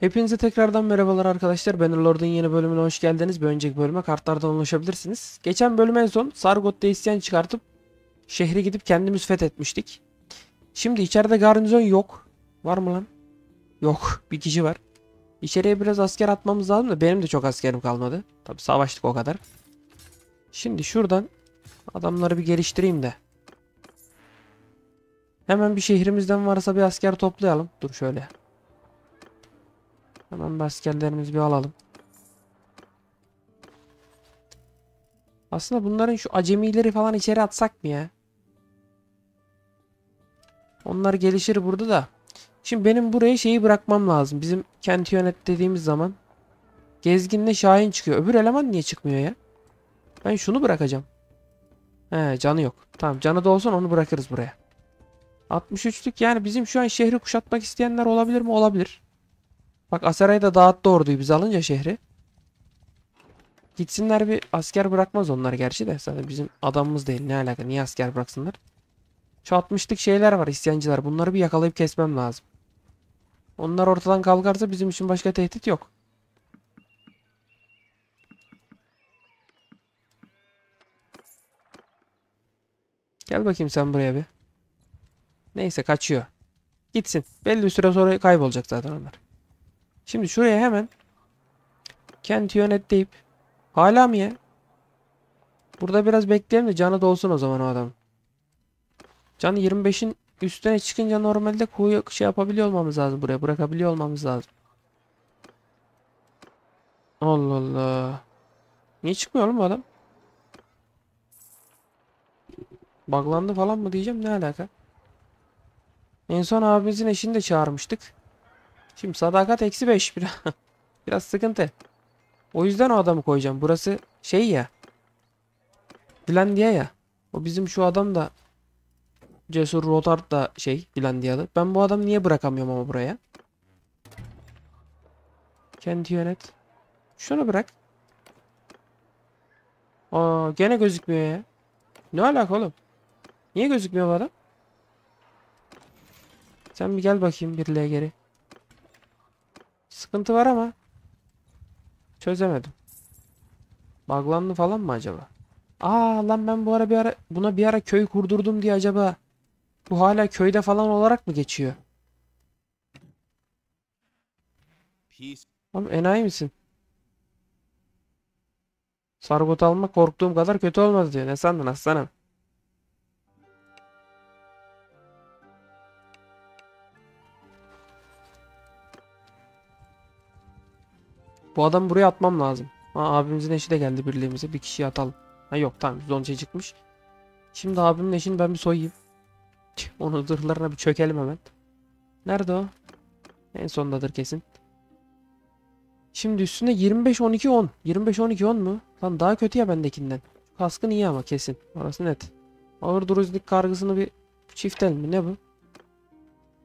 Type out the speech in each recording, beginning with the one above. Hepinize tekrardan merhabalar arkadaşlar. Bannerlord'un yeni bölümüne hoş geldiniz. Bir önceki bölüme kartlardan ulaşabilirsiniz. Geçen bölüme en son Sargot'ta isyan çıkartıp şehri gidip kendimiz fethetmiştik. Şimdi içeride garnizon yok. Var mı lan? Yok. Bir kişi var. İçeriye biraz asker atmamız lazım da benim de çok askerim kalmadı. Tabi savaştık o kadar. Şimdi şuradan adamları bir geliştireyim de. Hemen bir şehrimizden varsa bir asker toplayalım. Dur şöyle. Hemen askerlerimizi bir alalım. Aslında bunların şu acemileri falan içeri atsak mı ya? Onlar gelişir burada da. Şimdi benim buraya şeyi bırakmam lazım. Bizim kenti yönet dediğimiz zaman gezginle şahin çıkıyor. Öbür eleman niye çıkmıyor ya? Ben şunu bırakacağım. He, canı yok. Tamam, canı da olsun onu bırakırız buraya. 63'lük yani bizim şu an şehri kuşatmak isteyenler olabilir mi? Olabilir. Bak Asaray'ı da dağıttı orduyu biz alınca şehri. Gitsinler bir asker bırakmaz onlar gerçi de. Zaten bizim adamımız değil, ne alaka, niye asker bıraksınlar? Şu 60'lık şeyler var, isyancılar, bunları bir yakalayıp kesmem lazım. Onlar ortadan kalkarsa bizim için başka tehdit yok. Gel bakayım sen buraya bir. Neyse kaçıyor. Gitsin. Belli bir süre sonra kaybolacak zaten onlar. Şimdi şuraya hemen kent yönet deyip hala mı ya? Burada biraz bekleyelim de canı dolsun o zaman o adam. Canı 25'in üstüne çıkınca normalde kuyu şey yapabiliyor olmamız lazım, buraya bırakabiliyor olmamız lazım. Allah Allah. Niye çıkmıyor oğlum bu adam? Buglandı falan mı diyeceğim, ne alaka? En son abimizin eşini de çağırmıştık. Şimdi sadakat -5 biraz sıkıntı. O yüzden o adamı koyacağım. Burası şey ya, Vlandia ya. O bizim şu adam da Cesur Rodart da şey, Vlandia'lı. Ben bu adamı niye bırakamıyorum ama buraya? Kendi yönet. Şunu bırak. Aa, gene gözükmüyor ya. Ne alaka oğlum? Niye gözükmüyor bu adam? Sen bir gel bakayım birliğe geri. Sıkıntı var ama çözemedim. Buglandı falan mı acaba? Aa lan ben bu ara buna bir ara köy kurdurdum diye acaba bu hala köyde falan olarak mı geçiyor? Oğlum enayi misin? Sargot alma korktuğum kadar kötü olmaz diyor. Ne sandın aslanım? Bu adamı buraya atmam lazım. Aa, abimizin eşi de geldi birliğimize. Bir kişiyi atalım. Ha yok tamam, zonca çıkmış. Şimdi abimin eşini ben bir soyayım. Onun zırhlarına bir çökelim hemen. Nerede o? En sondadır kesin. Şimdi üstüne 25-12-10. 25-12-10 mu? Lan daha kötü ya bendekinden. Kaskın iyi ama kesin. Orası net. Ağır duruzlik kargısını bir çiftel mi? Ne bu?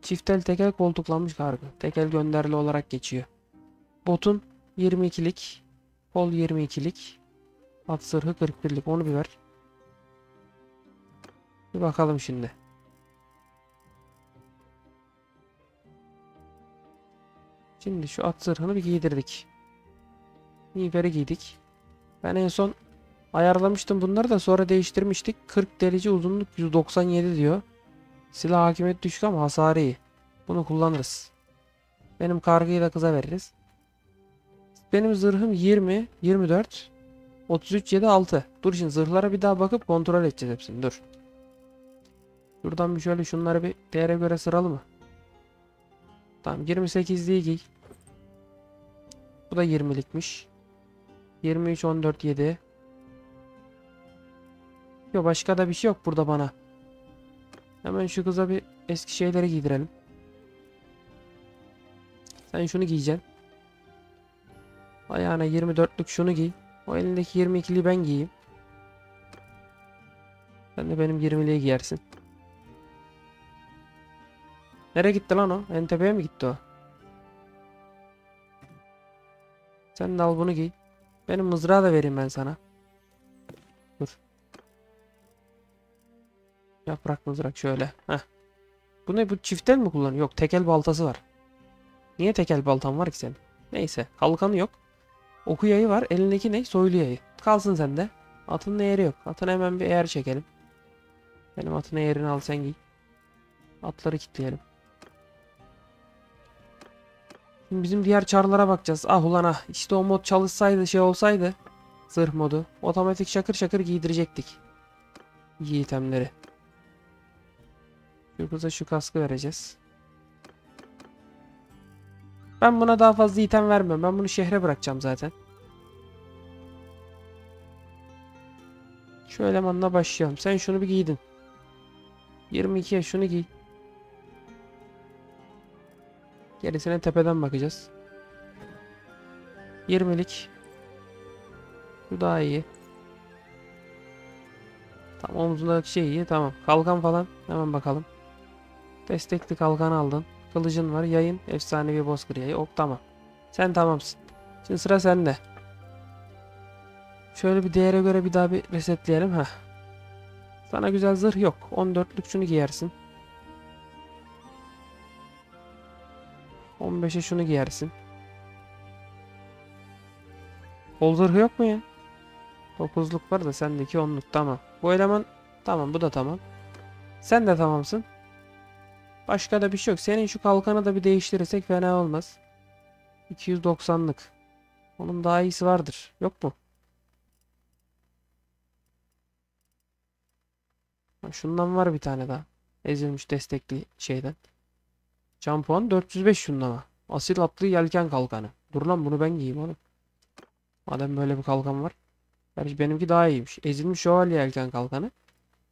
Çiftel tekel koltuklanmış kargı. Tekel gönderili olarak geçiyor. Botun 22'lik, kol 22'lik, at zırhı 41'lik, onu bir ver. Bir bakalım şimdi. Şimdi şu at zırhını bir giydirdik. Niğferi giydik. Ben en son ayarlamıştım bunları da sonra değiştirmiştik. 40 derece uzunluk 197 diyor. Silah hakimiyet düşük ama hasarı iyi. Bunu kullanırız. Benim kargıyı da kıza veririz. Benim zırhım 20, 24, 33, 7, 6. Dur şimdi zırhlara bir daha bakıp kontrol edeceğiz hepsini. Dur. Şuradan bir şöyle şunları bir değere göre sıralı mı? Tamam 28'liği giy. Bu da 20'likmiş. 23, 14, 7. Yok başka da bir şey yok burada bana. Hemen şu kıza bir eski şeyleri giydirelim. Sen şunu giyeceksin. Ayağına 24'lük şunu giy. O elindeki 22'liği ben giyeyim. Sen de benim 20'liği giyersin. Nereye gitti lan o? En tepeye mi gitti o? Sen de al bunu giy. Benim mızrağı da vereyim ben sana. Dur. Yaprak mızrak şöyle. Heh. Bu ne? Bu çiftel mi kullanıyor? Yok tekel baltası var. Niye tekel baltan var ki senin? Neyse, halkanı yok. Oku yayı var, elindeki ne? Soylu yayı. Kalsın sende. Atının eğeri yok. Atına hemen bir eğer çekelim. Benim atın eğerini al sen giy. Atları kilitleyelim. Şimdi bizim diğer çarlara bakacağız. Ah ulan ah. İşte o mod çalışsaydı, şey olsaydı. Zırh modu. Otomatik şakır şakır giydirecektik. Giy itemleri. Şu kıza şu kaskı vereceğiz. Ben buna daha fazla item vermiyorum. Ben bunu şehre bırakacağım zaten. Şu elemanla başlayalım. Sen şunu bir giydin. 22'ye şunu giy. Gerisine tepeden bakacağız. 20'lik. Bu daha iyi. Tam omzundaki şey iyi. Tamam. Kalkan falan. Hemen bakalım. Destekli kalkan aldın. Kılıcın var. Yayın. Efsanevi bozkır yayı. Hop tamam. Sen tamamsın. Şimdi sıra sende. Şöyle bir değere göre bir daha bir resetleyelim. Heh. Sana güzel zırh yok. 14'lük şunu giyersin. 15'e şunu giyersin. Kol zırhı yok mu ya? 9'luk var da sendeki 10'luk. Tamam. Bu eleman tamam. Bu da tamam. Sen de tamamsın. Başka da bir şey yok. Senin şu kalkanı da bir değiştirirsek fena olmaz. 290'lık. Onun daha iyisi vardır. Yok mu? Şundan var bir tane daha. Ezilmiş destekli şeyden. Can puan 405 şundan var. Asil atlı yelken kalkanı. Dur lan bunu ben giyeyim oğlum. Madem böyle bir kalkan var. Gerçi benimki daha iyiymiş. Ezilmiş şövalye yelken kalkanı.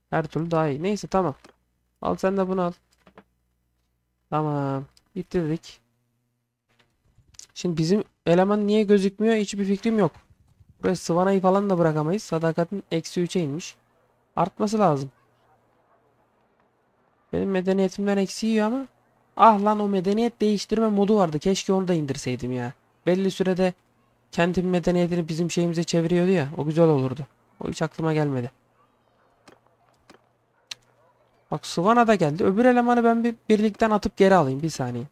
Her türlü daha iyi. Neyse tamam. Al sen de bunu al. Tamam. Bitti dedik. Şimdi bizim eleman niye gözükmüyor hiçbir fikrim yok. Böyle Sıvana'yı falan da bırakamayız. Sadakatin -3'e inmiş. Artması lazım. Benim medeniyetimden eksiği ama. Ah lan o medeniyet değiştirme modu vardı. Keşke onu da indirseydim ya. Belli sürede kendi medeniyetini bizim şeyimize çeviriyordu ya. O güzel olurdu. O hiç aklıma gelmedi. Bak Sıvana da geldi. Öbür elemanı ben bir birlikten atıp geri alayım. Bir saniye.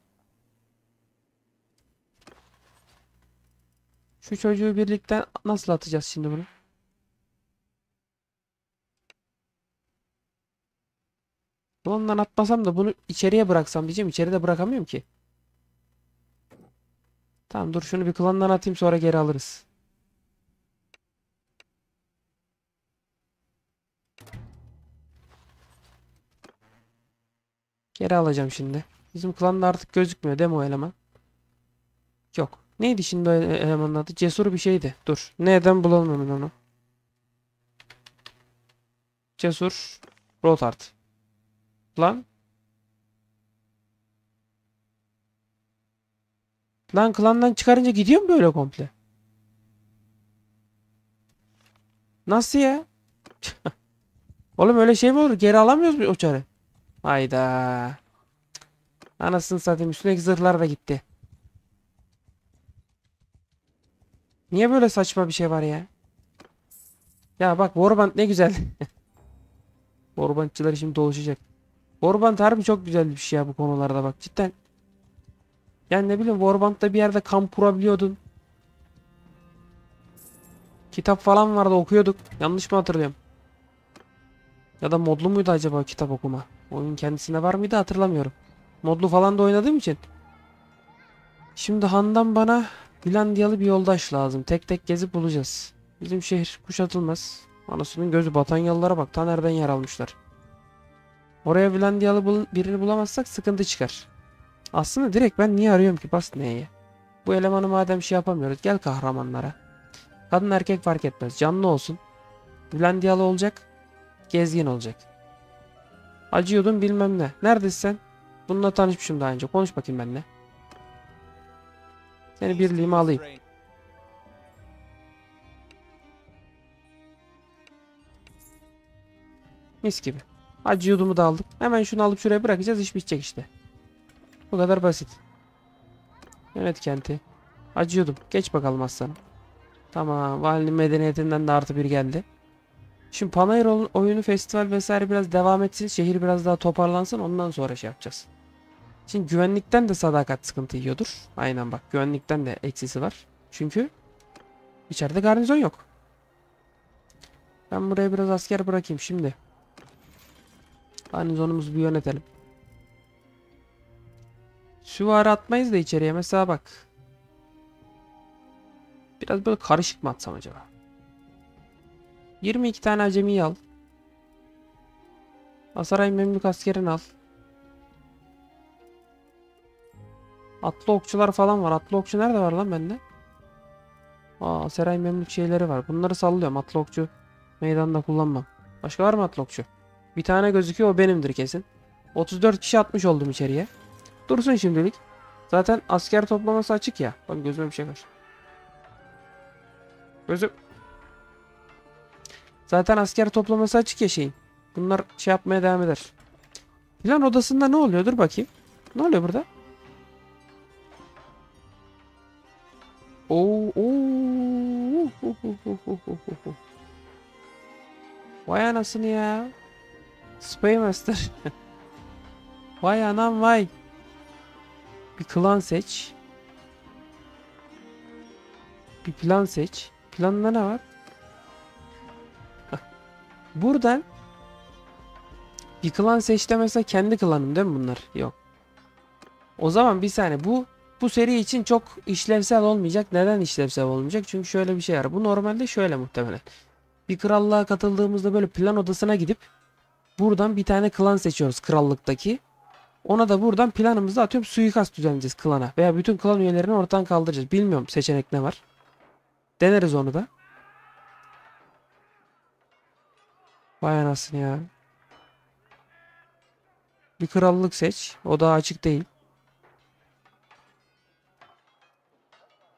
Şu çocuğu birlikten nasıl atacağız şimdi bunu? Ondan atmasam da bunu içeriye bıraksam diyeceğim. İçeride bırakamıyorum ki. Tamam dur şunu bir klandan atayım sonra geri alırız. Geri alacağım şimdi. Bizim klanda artık gözükmüyor değil mi o eleman? Yok. Neydi şimdi o elemanın adı? Cesur bir şeydi. Dur. Neden bulalım onu? Cesur Rodart. Lan klandan çıkarınca gidiyor mu böyle komple? Nasıl ya? Oğlum öyle şey mi olur? Geri alamıyoruz mu o çarı? Hayda. Anasını satayım. Üstündeki zırhlar da gitti. Niye böyle saçma bir şey var ya? Ya bak Warband ne güzel. Warbandçılar şimdi doluşacak. Warband harbi çok güzel bir şey ya bu konularda bak cidden. Yani ne bileyim Warband'da bir yerde kamp kurabiliyordun. Kitap falan vardı okuyorduk. Yanlış mı hatırlıyorum? Ya da modlu muydu acaba kitap okuma? Oyun kendisine var mıydı hatırlamıyorum. Modlu falan da oynadığım için. Şimdi Han'dan bana Vlandiyalı bir yoldaş lazım. Tek tek gezip bulacağız. Bizim şehir kuşatılmaz. Anasının gözü Batanyalılara bak. Ta nereden yer almışlar. Oraya Vlandiyalı birini bulamazsak sıkıntı çıkar. Aslında direkt ben niye arıyorum ki? Bas neye? Bu elemanı madem şey yapamıyoruz. Gel kahramanlara. Kadın erkek fark etmez. Canlı olsun. Vlandiyalı olacak. Gezgin olacak. Acıyordun bilmem ne. Neredesin sen? Bununla tanışmışım daha önce. Konuş bakayım benimle. Seni birliğime alayım. Mis gibi. Acı yudumu da aldık. Hemen şunu alıp şuraya bırakacağız. İş bitecek işte. Bu kadar basit. Evet kenti. Acı yudum. Geç bakalım aslanım. Tamam. Valinin medeniyetinden de +1 geldi. Şimdi Panayır oyunu festival vesaire biraz devam etsin. Şehir biraz daha toparlansın. Ondan sonra şey yapacağız. Şimdi güvenlikten de sadakat sıkıntı yiyordur. Aynen bak, güvenlikten de eksisi var. Çünkü içeride garnizon yok. Ben buraya biraz asker bırakayım şimdi. Garnizonumuzu bir yönetelim. Süvari atmayız da içeriye mesela bak. Biraz böyle karışık mı atsam acaba? 22 tane acemiyi al. Asaray Memlük askerini al. Atlı okçular falan var. Atlı okçu nerede var lan bende? Aa, Asaray Memlük şeyleri var. Bunları sallıyorum. Atlı okçu meydanda kullanmam. Başka var mı atlı okçu? Bir tane gözüküyor, o benimdir kesin. 34 kişi atmış oldum içeriye. Dursun şimdilik. Zaten asker toplaması açık ya. Bak gözüme bir şey kaçtı. Gözüm. Zaten asker toplaması açık ya şeyin. Bunlar şey yapmaya devam eder. Plan odasında ne oluyor? Dur bakayım. Ne oluyor burada? Vay anasını ya. Spymaster. Vay anam vay. Bir klan seç. Bir plan seç. Planında ne var? Buradan bir klan seç de mesela kendi klanım değil mi bunlar? Yok. O zaman bir saniye, bu seri için çok işlevsel olmayacak. Neden işlevsel olmayacak? Çünkü şöyle bir şey var. Bu normalde şöyle muhtemelen. Bir krallığa katıldığımızda böyle plan odasına gidip buradan bir tane klan seçiyoruz krallıktaki. Ona da buradan planımızı atıyorum, suikast düzenleyeceğiz klana. Veya bütün klan üyelerini ortadan kaldıracağız. Bilmiyorum seçenek ne var. Deneriz onu da. Vay anasını ya. Bir krallık seç. O daha açık değil.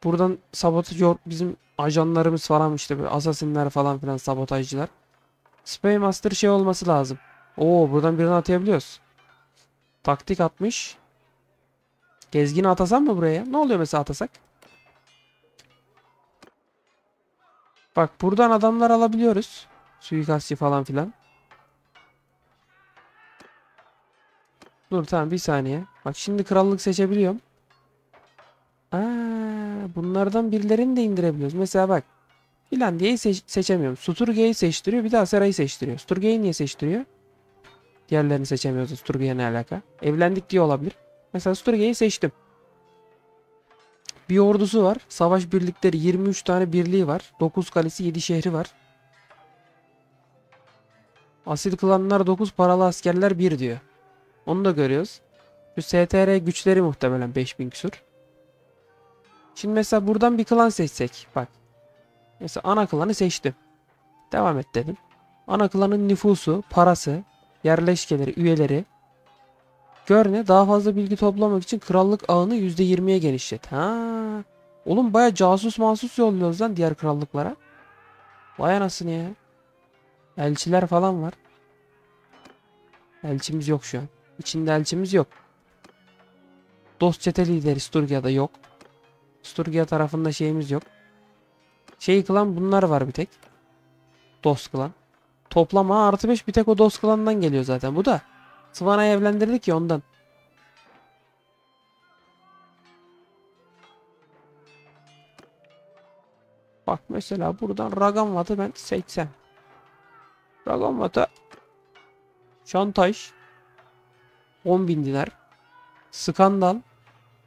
Buradan sabotaj bizim ajanlarımız falan işte böyle asasinler falan filan, sabotajcılar. Spymaster şey olması lazım. Oo, buradan birini atayabiliyoruz. Taktik atmış. Gezgini atasam mı buraya? Ne oluyor mesela atasak? Bak buradan adamlar alabiliyoruz. Suikastçı falan filan. Dur tamam bir saniye. Bak şimdi krallık seçebiliyorum. Bunlardan birilerini de indirebiliyoruz. Mesela bak. Vlandia'yı seçemiyorum. Sturgia'yı seçtiriyor. Bir de Asera'yı seçtiriyor. Sturgia'yı niye seçtiriyor? Diğerlerini seçemiyoruz. Sturgia ne alaka? Evlendik diye olabilir. Mesela Sturgia'yı seçtim. Bir ordusu var. Savaş birlikleri 23 tane birliği var. 9 kalesi 7 şehri var. Asil klanlar 9, paralı askerler 1 diyor. Onu da görüyoruz. Şu STR güçleri muhtemelen 5000 küsur. Şimdi mesela buradan bir klan seçsek. Bak. Mesela ana klanı seçtim. Devam et dedim. Ana klanın nüfusu, parası, yerleşkeleri, üyeleri. Gör ne? Daha fazla bilgi toplamak için krallık ağını %20'ye genişlet. Ha. Oğlum baya casus mahsus yolluyoruz lan diğer krallıklara. Vay anasını ya. Elçiler falan var. Elçimiz yok şu an. İçinde elçimiz yok. Dost çete lideri Sturgia'da yok. Sturgia tarafında şeyimiz yok. Şey klan bunlar var bir tek. Dost klan. Toplama artı 5 bir tek o dost klanından geliyor zaten. Bu da Sıvana'yı evlendirdik ya ondan. Bak mesela buradan Ragamvat'ı ben seçsem. Ragamvat'a şantaj 10.000 dinar. Skandal.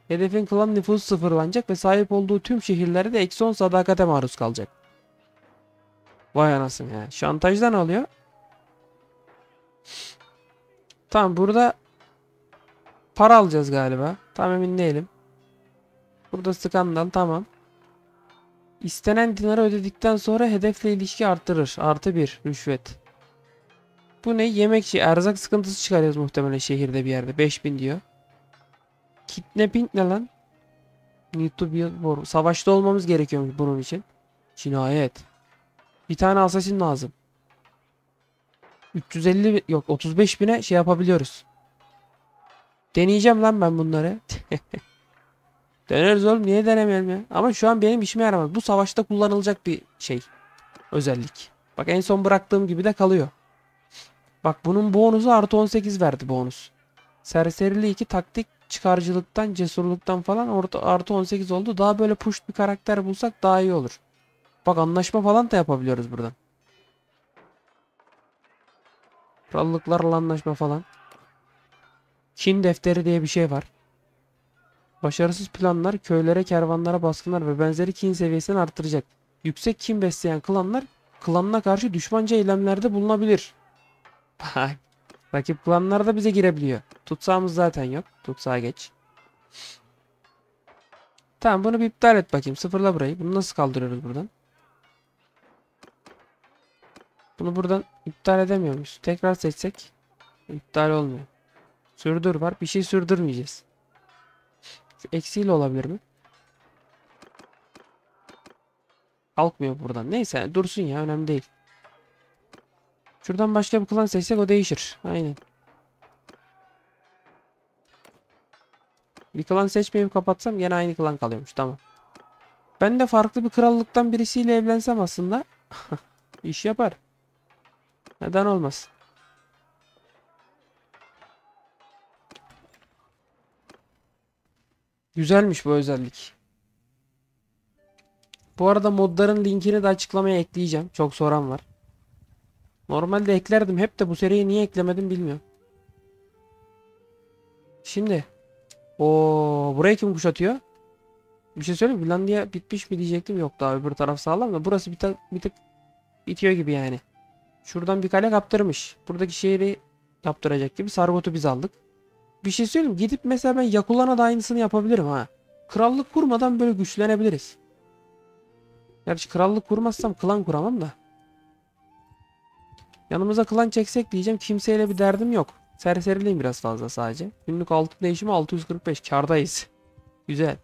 Hedefin klan nüfusu sıfırlanacak ve sahip olduğu tüm şehirlerde de -10 sadakate maruz kalacak. Vay anasını ya. Şantajdan alıyor. Tamam burada para alacağız galiba. Tam emin değilim. Burada skandal tamam. İstenen dinarı ödedikten sonra hedefle ilişki arttırır. Artı 1 rüşvet. Bu ne? Yemekçi. Erzak sıkıntısı çıkarıyoruz muhtemelen şehirde bir yerde. 5000 diyor. Kidnapping ne lan? Savaşta olmamız gerekiyormuş bunun için. Cinayet. Bir tane asasin lazım. 350 yok 35 bine şey yapabiliyoruz. Deneyeceğim lan ben bunları. Deneriz oğlum, niye denemeyelim ya? Ama şu an benim işime yaramaz. Bu savaşta kullanılacak bir şey. Özellik. Bak en son bıraktığım gibi de kalıyor. Bak bunun bonusu artı 18 verdi bonus. Serserili 2 taktik çıkarcılıktan, cesurluktan falan orta artı 18 oldu. Daha böyle push bir karakter bulsak daha iyi olur. Bak anlaşma falan da yapabiliyoruz buradan. Krallıklarla anlaşma falan. Çin defteri diye bir şey var. Başarısız planlar köylere, kervanlara baskınlar ve benzeri kin seviyesini artıracak. Yüksek kin besleyen klanlar klanına karşı düşmanca eylemlerde bulunabilir. Bak. Rakip klanlar da bize girebiliyor. Tutsağımız zaten yok. Tutsağa geç. Tamam bunu bir iptal et bakayım. Sıfırla burayı. Bunu nasıl kaldırıyoruz buradan? Bunu buradan iptal edemiyor muyuz? Tekrar seçsek iptal olmuyor. Sürdür var. Bir şey sürdürmeyeceğiz. Şu eksiyle olabilir mi? Kalkmıyor buradan. Neyse dursun ya. Önemli değil. Şuradan başka bir klan seçsek o değişir. Aynen. Bir klan seçmeyip kapatsam gene aynı klan kalıyormuş. Tamam. Ben de farklı bir krallıktan birisiyle evlensem aslında iş yapar. Neden olmaz? Güzelmiş bu özellik. Bu arada modların linkini de açıklamaya ekleyeceğim. Çok soran var. Normalde eklerdim. Hep de bu seriyi niye eklemedim bilmiyorum. Şimdi. Ooo. Burayı kim kuşatıyor? Bir şey söyleyeyim. Vlandia bitmiş mi diyecektim. Yok daha öbür taraf sağlam da. Burası bir tık bitiyor gibi yani. Şuradan bir kale kaptırmış. Buradaki şehri kaptıracak gibi. Sargot'u biz aldık. Bir şey söyleyeyim. Gidip mesela ben Yakulan'a da aynısını yapabilirim ha. Krallık kurmadan böyle güçlenebiliriz. Gerçi krallık kurmazsam klan kuramam da. Yanımıza klan çeksek diyeceğim. Kimseyle bir derdim yok. Serseriliyim biraz fazla sadece. Günlük altın değişimi 645. Kardayız. Güzel.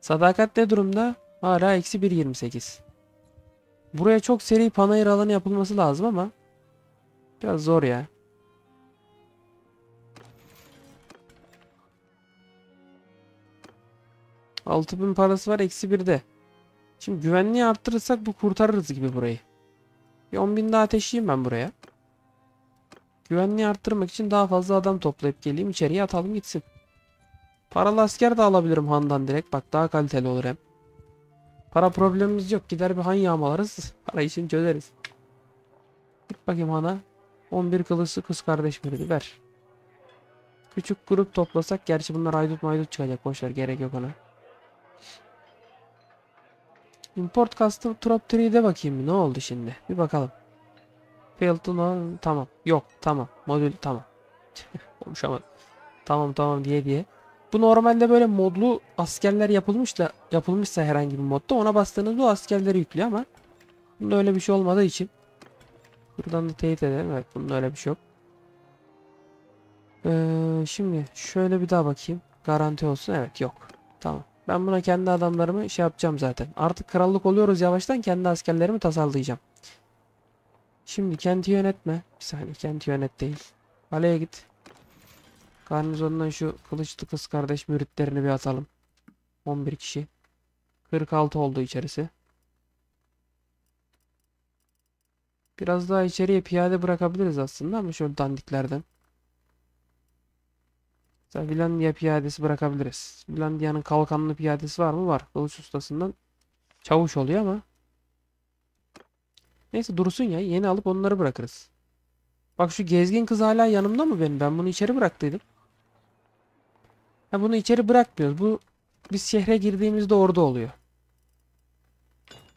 Sadakat ne durumda? Hala eksi 1.28. Buraya çok seri panayır alanı yapılması lazım ama biraz zor ya. ...6000 parası var eksi 1'de. Şimdi güvenliği arttırırsak bu kurtarırız gibi burayı. Bir 10.000 daha ateşleyeyim ben buraya. Güvenliği arttırmak için daha fazla adam toplayıp geleyim. İçeriye atalım gitsin. Paralı asker de alabilirim handan direkt. Bak daha kaliteli olur hem. Para problemimiz yok. Gider bir han yağmalarız. Para için çözeriz. Git bakayım hana. 11 kılıçlı kız kardeş verdi. Ver. Küçük grup toplasak. Gerçi bunlar haydut maydut çıkacak. Boşver gerek yok ona. Import custom trop 3'de bakayım ne oldu şimdi? Bir bakalım. Field'ın tamam. Yok tamam. Modül tamam. Konuşamadım. Tamam tamam diye diye. Bu normalde böyle modlu askerler yapılmışsa herhangi bir modda ona bastığınızda o askerleri yüklüyor ama bunda öyle bir şey olmadığı için buradan da teyit edelim. Evet bunda öyle bir şey yok. Şimdi şöyle bir daha bakayım. Garanti olsun. Evet yok. Tamam. Ben buna kendi adamlarımı şey yapacağım zaten. Artık krallık oluyoruz yavaştan. Kendi askerlerimi tasarlayacağım. Şimdi kenti yönetme. Bir saniye kenti yönet değil. Kaleye git. Garnizondan şu kılıçlı kız kardeş müritlerini bir atalım. 11 kişi. 46 oldu içerisi. Biraz daha içeriye piyade bırakabiliriz aslında ama şöyle dandiklerden. Mesela Vlandia piyadesi bırakabiliriz. Vlandia'nın kalkanlı piyadesi var mı? Var. Kılıç ustasından çavuş oluyor ama. Neyse dursun ya. Yeni alıp onları bırakırız. Bak şu gezgin kız hala yanımda mı benim? Ben bunu içeri bıraktıydım. Ha, bunu içeri bırakmıyoruz. Bu biz şehre girdiğimizde orada oluyor.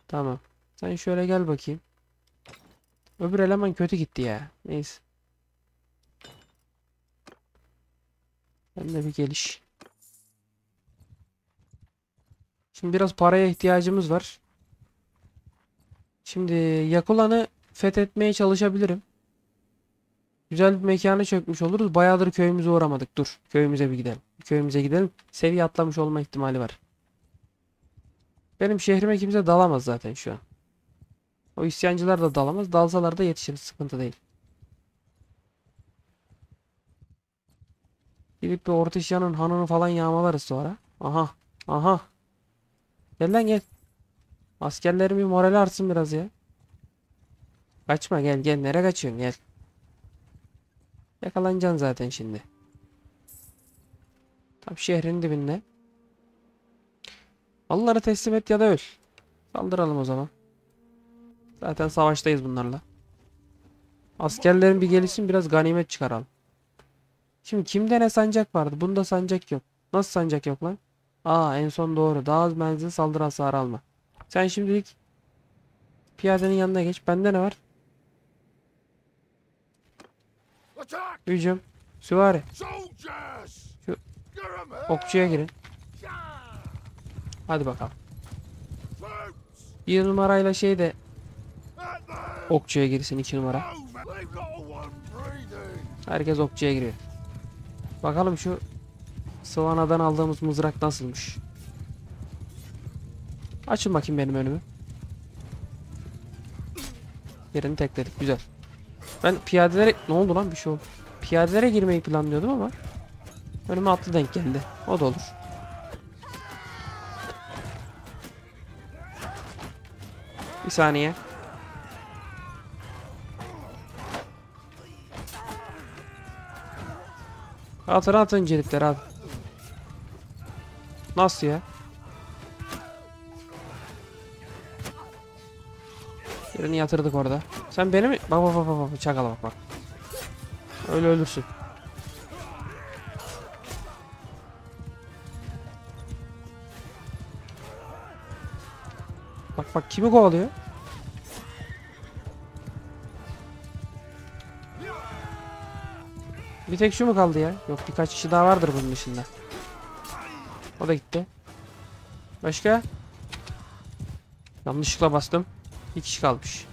Tamam. Sen şöyle gel bakayım. Öbür eleman kötü gitti ya. Neyse. Ben de bir geliş. Şimdi biraz paraya ihtiyacımız var. Şimdi Yakulan'ı fethetmeye çalışabilirim. Güzel bir mekana çökmüş oluruz. Bayağıdır köyümüze uğramadık. Dur köyümüze bir gidelim. Köyümüze gidelim. Seviye atlamış olma ihtimali var. Benim şehrime kimse dalamaz zaten şu an. O isyancılar da dalamaz. Dalsalar da yetişiriz. Sıkıntı değil. Gidip bir Ortişya'nın hanını falan yağmalarız sonra. Aha. Aha. Gel lan gel. Askerlerin bir morali artsın biraz ya. Kaçma gel gel. Nereye kaçıyorsun gel. Yakalanacaksın zaten şimdi. Tam şehrin dibinde. Malları teslim et ya da öl. Saldıralım o zaman. Zaten savaştayız bunlarla. Askerlerin bir gelişim, biraz ganimet çıkaralım. Şimdi kimde ne sancak vardı? Bunda sancak yok. Nasıl sancak yok lan? Aa, en son doğru. Daha az menzil, saldırı hasarı alma. Sen şimdilik piyadenin yanına geç. Bende ne var? Hücum. Süvari. Şu okçuya girin. Hadi bakalım. Bir numarayla şey de okçuya girsin, 2 numara. Herkes okçuya giriyor. Bakalım şu Sıvana'dan aldığımız mızrak nasılmış. Açın bakayım benim önümü. Yerini tekledik, güzel. Ben piyadelere... Ne oldu lan, bir şey oldu. Piyadelere girmeyi planlıyordum ama önüme atlı denk geldi. O da olur. Bir saniye. Atın atın cilipleri abi. Nasıl ya? Birini yatırdık orada. Sen beni mi? Bak bak bak bak. Çakala bak bak. Öyle ölürsün. Bak bak kimi kovalıyor? Bir tek şu mu kaldı ya? Yok, birkaç kişi daha vardır bunun dışında. O da gitti. Başka? Yanlışlıkla bastım. 2 kişi kalmış.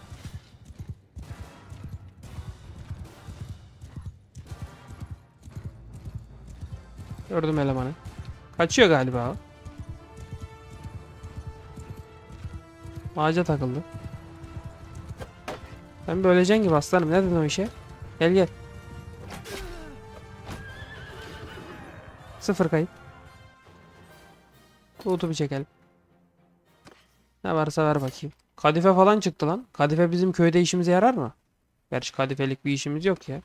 Gördüm elemanı. Kaçıyor galiba. Ağaca takıldı. Ben böyleceğin gibi aslanım. Ne dedin o işe? Gel gel. 0 kayıp. Tuğutu bir çekelim. Ne varsa ver bakayım. Kadife falan çıktı lan. Kadife bizim köyde işimize yarar mı? Gerçi kadifelik bir işimiz yok ya.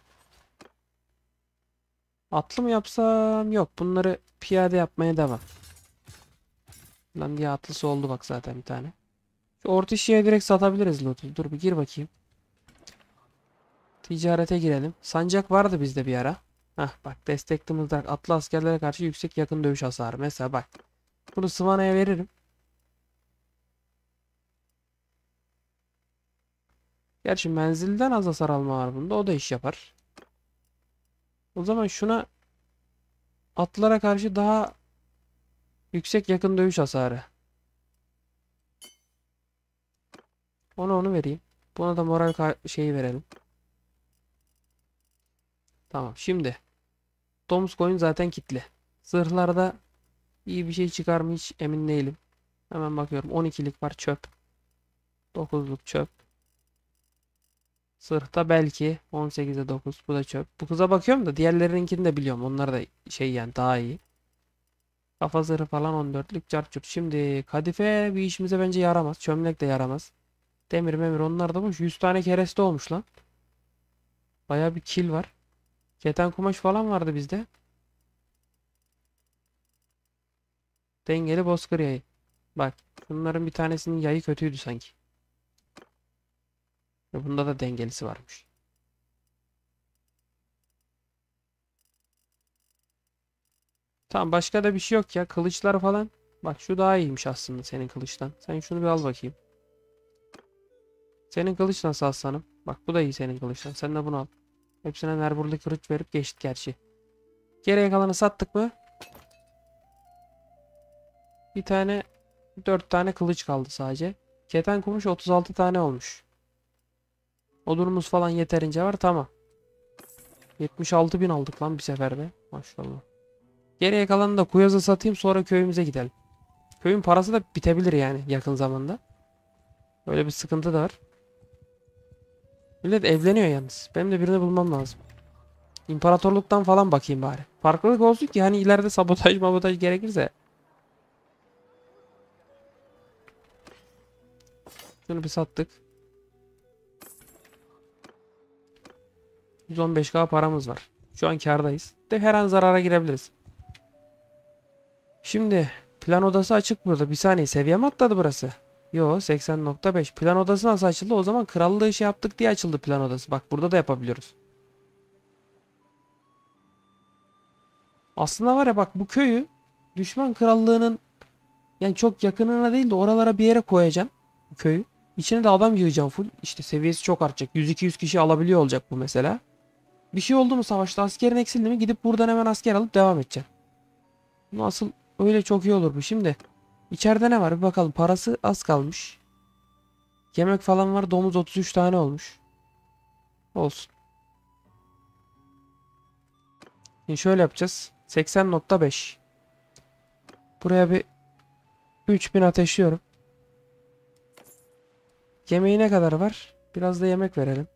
Atlı mı yapsam? Yok. Bunları piyade yapmaya devam. Lan diye atlısı oldu bak zaten bir tane. Şu orta şeye direkt satabiliriz loot'u. Dur bir gir bakayım. Ticarete girelim. Sancak vardı bizde bir ara. Hah bak, destekli mızrak, atlı askerlere karşı yüksek yakın dövüş hasarı. Mesela bak. Bunu Sıvana'ya veririm. Gerçi menzilden az hasar alma var bunda. O da iş yapar. O zaman şuna atlara karşı daha yüksek yakın dövüş hasarı. Onu vereyim. Buna da moral şeyi verelim. Tamam. Şimdi domuz koyun zaten kitli. Zırhlarda iyi bir şey çıkar mı hiç emin değilim. Hemen bakıyorum. 12'lik var, çöp. 9'luk çöp. Zırhta belki 18'e 9. Bu da çöp. Bu kıza bakıyorum da diğerlerininkini de biliyorum. Onlar da şey yani daha iyi. Kafa zırhı falan 14'lük çarçurt. Şimdi kadife bir işimize bence yaramaz. Çömlek de yaramaz. Demir memir onlar da boş. 100 tane kereste olmuş lan. Baya bir kil var. Keten kumaş falan vardı bizde. Dengeli bozkır yayı. Bak bunların bir tanesinin yayı kötüydü sanki. Bunda da dengelisi varmış. Tamam, başka da bir şey yok ya. Kılıçlar falan. Bak şu daha iyiymiş aslında senin kılıçtan. Sen şunu bir al bakayım. Senin kılıç nasıl aslanım? Bak bu da iyi senin kılıçtan. Sen de bunu al. Hepsine nerburlu kırıç verip geçtik gerçi. Geriye kalanı sattık mı? Bir tane 4 tane kılıç kaldı sadece. Keten kumaş 36 tane olmuş. Odunumuz falan yeterince var, tamam. 76.000 aldık lan bir seferde. Maşallah. Geriye kalanı da Kuyaz'a satayım, sonra köyümüze gidelim. Köyün parası da bitebilir yani yakın zamanda. Öyle bir sıkıntı da var. Millet evleniyor yalnız. Benim de birini bulmam lazım. İmparatorluktan falan bakayım bari. Farklılık olsun ki hani ileride sabotaj gerekirse. Şunu bir sattık. 115.000 paramız var. Şu an kârdayız. De her an zarara girebiliriz. Şimdi plan odası açık burada. Bir saniye, seviye mi atladı burası? Yo, 80.5. Plan odası nasıl açıldı? O zaman krallığı şey yaptık diye açıldı plan odası. Bak burada da yapabiliyoruz. Aslında var ya bak, bu köyü düşman krallığının yani çok yakınına değil de oralara bir yere koyacağım bu köyü. İçine de adam yığacağım full. İşte seviyesi çok artacak. 100-200 kişi alabiliyor olacak bu mesela. Bir şey oldu mu savaşta, askerin eksildi mi gidip buradan hemen asker alıp devam edeceğim. Nasıl, öyle çok iyi olur bu. Şimdi içeride ne var bir bakalım. Parası az kalmış. Yemek falan var. Domuz 33 tane olmuş. Olsun. Şimdi şöyle yapacağız. 80.5. Buraya bir 3000 ateşliyorum. Yemeği ne kadar var? Biraz da yemek verelim.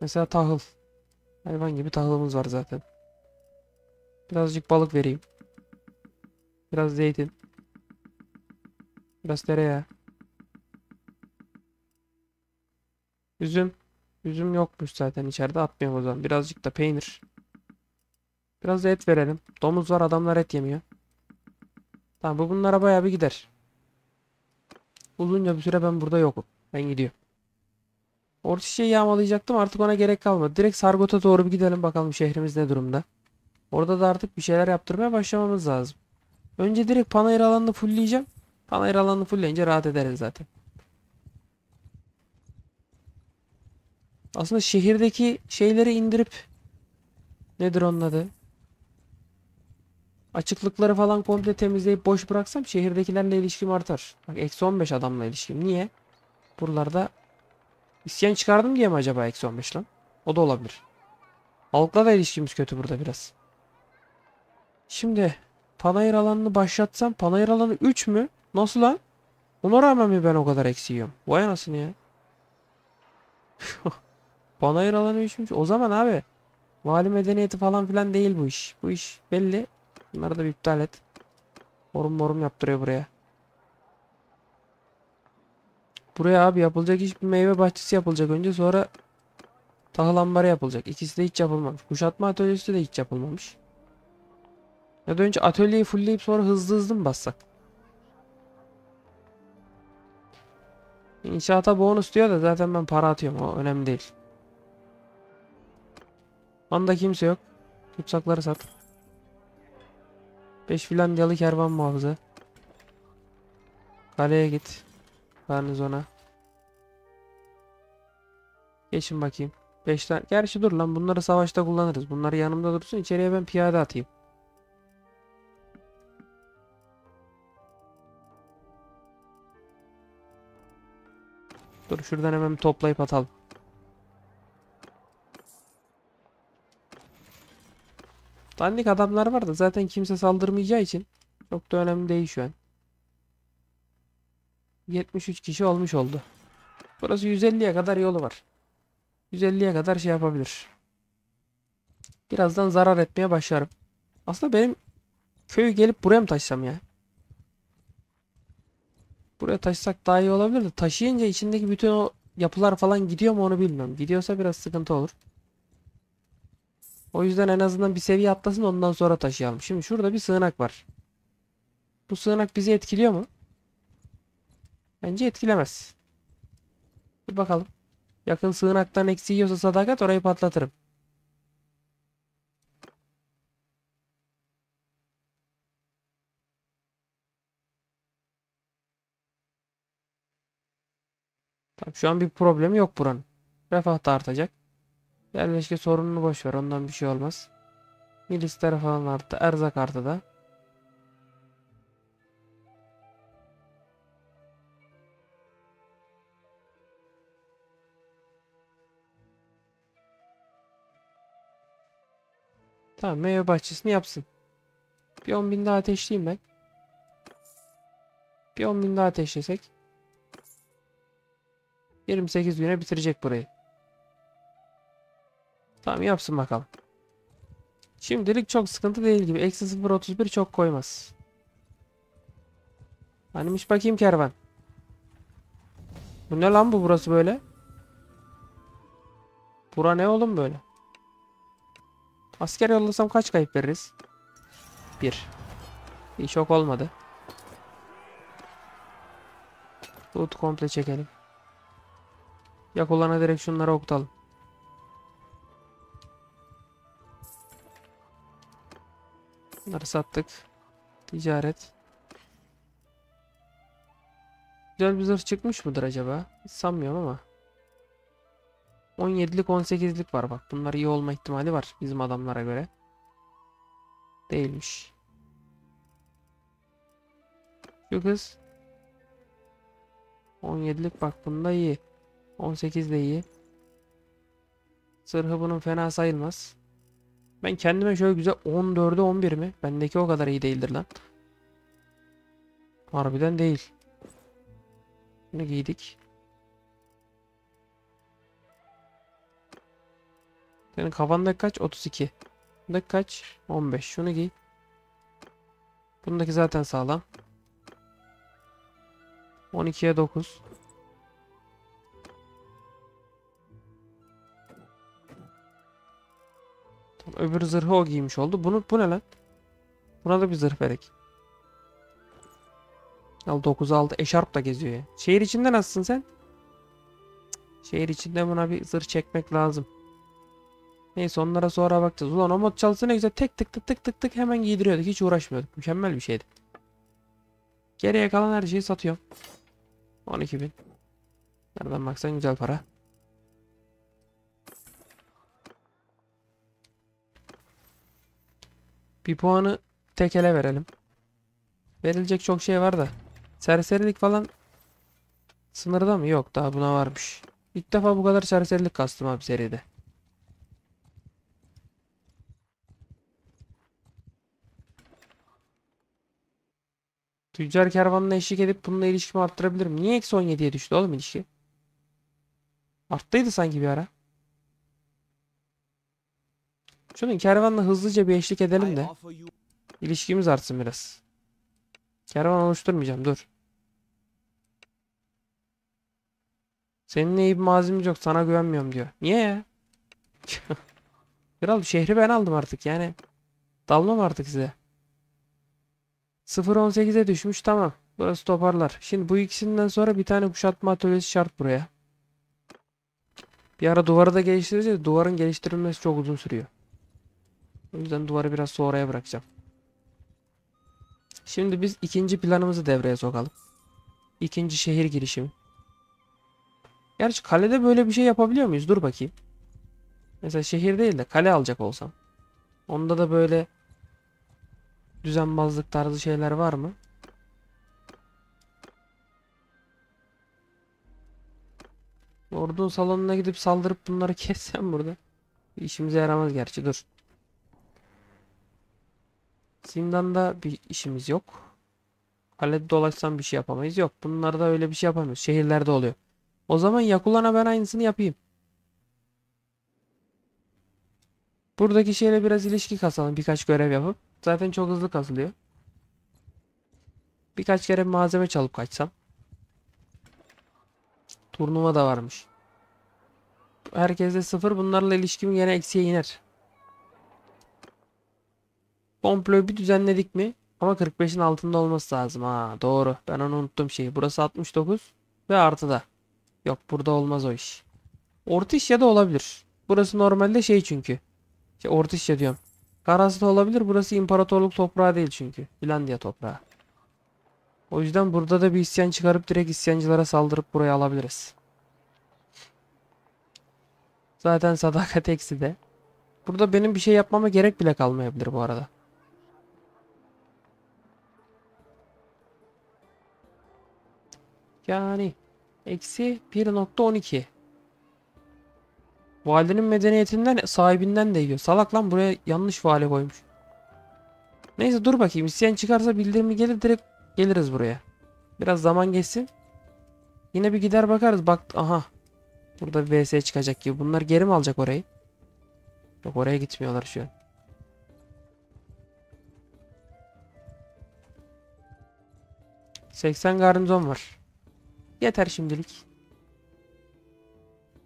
Mesela tahıl. Hayvan gibi tahılımız var zaten. Birazcık balık vereyim. Biraz zeytin. Biraz tereyağı. Üzüm. Üzüm yokmuş zaten içeride, atmıyorum o zaman. Birazcık da peynir. Biraz da et verelim. Domuz var, adamlar et yemiyor. Tamam, bu bunlara bayağı bir gider. Uzunca bir süre ben burada yokum. Ben gidiyorum. Orta şişeyi yağmalayacaktım, artık ona gerek kalmadı. Direkt Sargot'a doğru bir gidelim bakalım şehrimiz ne durumda. Orada da artık bir şeyler yaptırmaya başlamamız lazım. Önce direkt panayır alanını fullleyeceğim. Panayır alanını fullleyince rahat ederiz zaten. Aslında şehirdeki şeyleri indirip, nedir onun adı, açıklıkları falan komple temizleyip boş bıraksam şehirdekilerle ilişkim artar. Bak eksi 15 adamla ilişkim. Niye? Buralarda isyan çıkardım diye mi acaba eksi 15 lan? O da olabilir. Halkla da ilişkimiz kötü burada biraz. Şimdi panayır alanını başlatsam, panayır alanı 3 mü? Nasıl lan? Ona rağmen mi ben o kadar eksi yiyorum? Vay anasını ya. Panayır alanı 3'müş. O zaman abi vali medeniyeti falan filan değil bu iş. Bu iş belli. Bunları da bir iptal et. Morum morum yaptırıyor buraya. Buraya abi yapılacak iş bir meyve bahçesi yapılacak önce, sonra tahıl ambarı yapılacak. İkisi de hiç yapılmamış. Kuşatma atölyesi de hiç yapılmamış. Ya da önce atölyeyi fullleyip sonra hızlı hızlı mı bassak? İnşaata bonus diyor da zaten ben para atıyorum, o önemli değil. Anda kimse yok. Tutsakları sat. 5 Vlandiyalı kervan muhafızı. Kaleye git. Garnizona. Geçin bakayım. 5 tane. Gerçi dur lan, bunları savaşta kullanırız. Bunları yanımda dursun. İçeriye ben piyade atayım. Dur şuradan hemen toplayıp atalım. Dandik adamlar var da zaten kimse saldırmayacağı için çok da önemli değil şu an. 73 kişi olmuş oldu. Burası 150'ye kadar yolu var. 150'ye kadar şey yapabilir. Birazdan zarar etmeye başlarım. Aslında benim köyü gelip buraya mı taşsam ya? Buraya taşısak daha iyi olabilir de, taşıyınca içindeki bütün o yapılar falan gidiyor mu onu bilmiyorum. Gidiyorsa biraz sıkıntı olur. O yüzden en azından bir seviye atlasın, ondan sonra taşıyalım. Şimdi şurada bir sığınak var. Bu sığınak bizi etkiliyor mu? Bence etkilemez. Bir bakalım. Yakın sığınaktan eksi yiyorsa sadakat, orayı patlatırım. Tamam, şu an bir problemi yok buranın. Refah da artacak. Yerleşke sorununu boş ver, ondan bir şey olmaz. Milisler falan arttı, erzak arttı da. Tamam, meyve bahçesini yapsın. Bir 10.000 daha ateşleyeyim ben. Bir 10.000 daha ateşlesek 28 güne bitirecek burayı. Tamam, yapsın bakalım. Şimdilik çok sıkıntı değil gibi. Eksi 0.31 çok koymaz. Hanimiş bakayım kervan. Bu ne lan, bu burası böyle? Bura ne oğlum böyle? Asker yollasam kaç kayıp veririz? 1. İyi, çok olmadı. Loot komple çekelim. Yakulan'a direkt şunları okutalım. Bunları sattık. Ticaret. Güzel bir zırh çıkmış mıdır acaba? Hiç sanmıyorum ama. 17'lik 18'lik var bak. Bunlar iyi olma ihtimali var bizim adamlara göre. Değilmiş. Şu kız. 17'lik bak, bunda iyi. 18 de iyi. Zırhı bunun fena sayılmaz. Ben kendime şöyle güzel 14'e 11 mi? Bendeki o kadar iyi değildir lan. Harbiden değil. Bunu giydik. Senin kafanda kaç? 32. Bunda kaç? 15. Şunu giy. Bundaki zaten sağlam. 12'ye 9. Öbür zırhı o giymiş oldu. Bunu, bu ne lan? Buna da bir zırh verek. Al 9'a 6 eşarp da geziyor ya. Şehir içinde nasılsın sen? Şehir içinde buna bir zırh çekmek lazım. Neyse, onlara sonra bakacağız. Ulan o mod çalısı ne güzel, tek tık tık tık tık tık hemen giydiriyorduk. Hiç uğraşmıyorduk. Mükemmel bir şeydi. Geriye kalan her şeyi satıyorum. 12.000. Nereden baksan güzel para. Bir puanı tek ele verelim. Verilecek çok şey var da. Serserilik falan sınırda mı? Yok, daha buna varmış. İlk defa bu kadar serserilik kastım abi seride. Tüccar kervanına eşlik edip bununla ilişkimi arttırabilirim. Niye eksi 17'ye düştü oğlum ilişki? Arttıydı sanki bir ara. Şunun kervanla hızlıca bir eşlik edelim de ilişkimiz artsın biraz. Kervan oluşturmayacağım, dur. Seninle iyi bir malzememiz yok, sana güvenmiyorum diyor. Niye ya? Kral, şehri ben aldım artık yani. Dalmam artık size. 0.18'e düşmüş, tamam. Burası toparlar. Şimdi bu ikisinden sonra bir tane kuşatma atölyesi şart buraya. Bir ara duvarı da geliştireceğiz. Duvarın geliştirilmesi çok uzun sürüyor. O yüzden duvarı biraz sonraya bırakacağım. Şimdi biz ikinci planımızı devreye sokalım. İkinci şehir girişimi. Gerçi kalede böyle bir şey yapabiliyor muyuz? Dur bakayım. Mesela şehir değil de kale alacak olsam. Onda da böyle düzenbazlık tarzı şeyler var mı? Ordunun salonuna gidip saldırıp bunları kessem burada. İşimize yaramaz gerçi, dur. Zindanda bir işimiz yok. Kalede dolaşsam bir şey yapamayız. Yok, bunlarda öyle bir şey yapamıyoruz. Şehirlerde oluyor. O zaman Yakulan'a ben aynısını yapayım. Buradaki şeyle biraz ilişki kasalım. Birkaç görev yapıp. Zaten çok hızlı kasılıyor. Birkaç kere malzeme çalıp kaçsam. Turnuva da varmış. Herkeste 0. Bunlarla ilişkim yine eksiye iner. Komployu bir düzenledik mi? Ama 45'in altında olması lazım. Ha, doğru. Ben onu unuttum şeyi. Burası 69 ve artıda. Yok, burada olmaz o iş. Ortişya da olabilir. Burası normalde şey çünkü. İşte Ortişya diyorum. Karası da olabilir. Burası imparatorluk toprağı değil çünkü. Vlandia toprağı. O yüzden burada da bir isyan çıkarıp direkt isyancılara saldırıp burayı alabiliriz. Zaten sadakat eksi de. Burada benim bir şey yapmama gerek bile kalmayabilir bu arada. Yani eksi 1.12. Valinin medeniyetinden, sahibinden de yiyor. Salak lan, buraya yanlış vali koymuş. Neyse, dur bakayım. İsteyen çıkarsa bildirimi gelir, direkt geliriz buraya. Biraz zaman geçsin. Yine bir gider bakarız. Bak, aha. Burada bir vs çıkacak gibi. Bunlar geri mi alacak orayı? Yok, oraya gitmiyorlar şu an. ...80 garnizon var. Yeter şimdilik.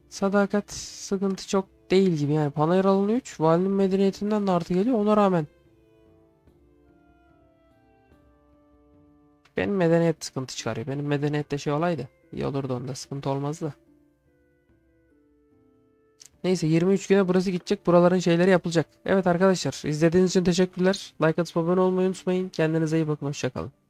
Sadakat sıkıntı çok değil gibi. Yani panayır alanı 3. Valinin medeniyetinden de artı geliyor. Ona rağmen Benim medeniyet sıkıntı çıkarıyor. Benim medeniyette şey olaydı, İyi olurdu, onda sıkıntı olmazdı. Neyse 23 güne burası gidecek. Buraların şeyleri yapılacak. Evet arkadaşlar, izlediğiniz için teşekkürler. Like atıp abone olmayı unutmayın. Kendinize iyi bakın. Hoşçakalın.